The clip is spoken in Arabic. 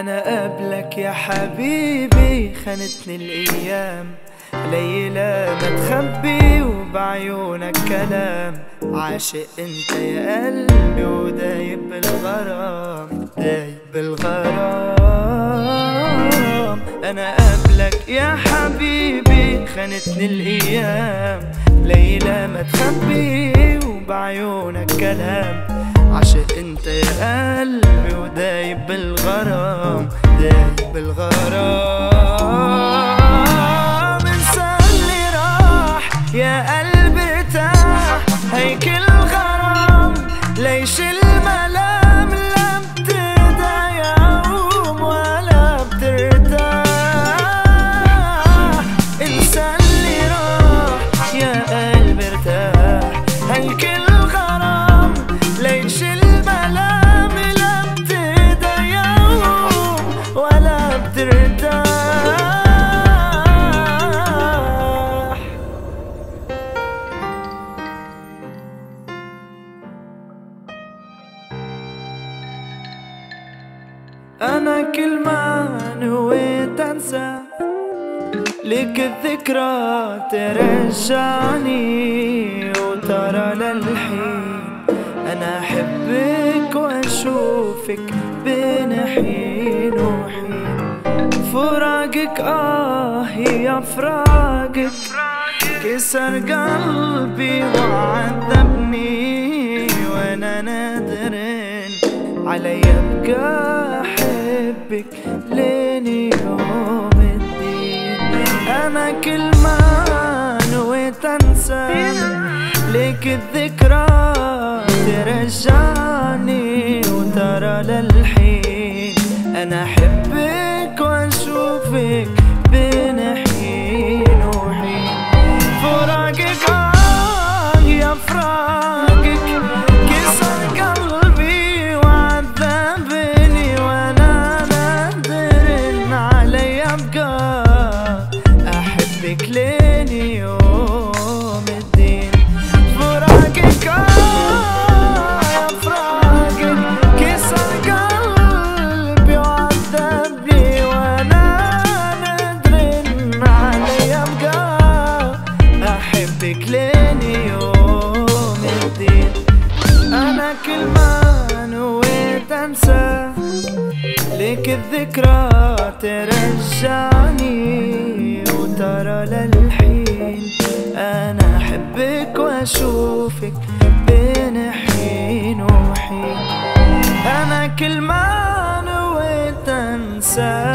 انا قابلك يا حبيبي خانتني الايام ليلة ما تخبي وبعيونك كلام عاشق انت يا قلبي ودايب بالغرام دايب بالغرام. انا قابلك يا حبيبي خانتني الايام ليلة ما تخبي وبعيونك كلام عاشق انت يا قلبي ودايب بالغرام دايب بالغرام. انسى اللي راح يا قلبي ارتاح هيك الغرام ليش الملام لا بترضى يقوم ولا بترتاح. انسى اللي راح يا قلبي ارتاح هيك الغرام ليش الملام لا بترضى يقوم ولا بترتاح. أنا كل ما نويت أنسى لك الذكرى ترجعني وترى للحين أنا أحبك وأشوفك بين حين وحين. فراقك يا فراقك كسر قلبي وعذبني وأنا نادرين علي أبقى أحبك لين يوم الدين. أنا كل ما نويت أنسى لك الذكرى ترجعني وترى للحين أنا أحبك وأشوفك بين حين وحين. فراقك يا فراقك كسر قلبي وعذبني وأنا نادر علي أبقى أحبك لين يوم الدين. فراقك أحبك لين يوم الدين. أنا كل ما نويت أنسى لك الذكرى ترجعني وترى للحين أنا أحبك وأشوفك بين حين وحين. أنا كل ما نويت أنسى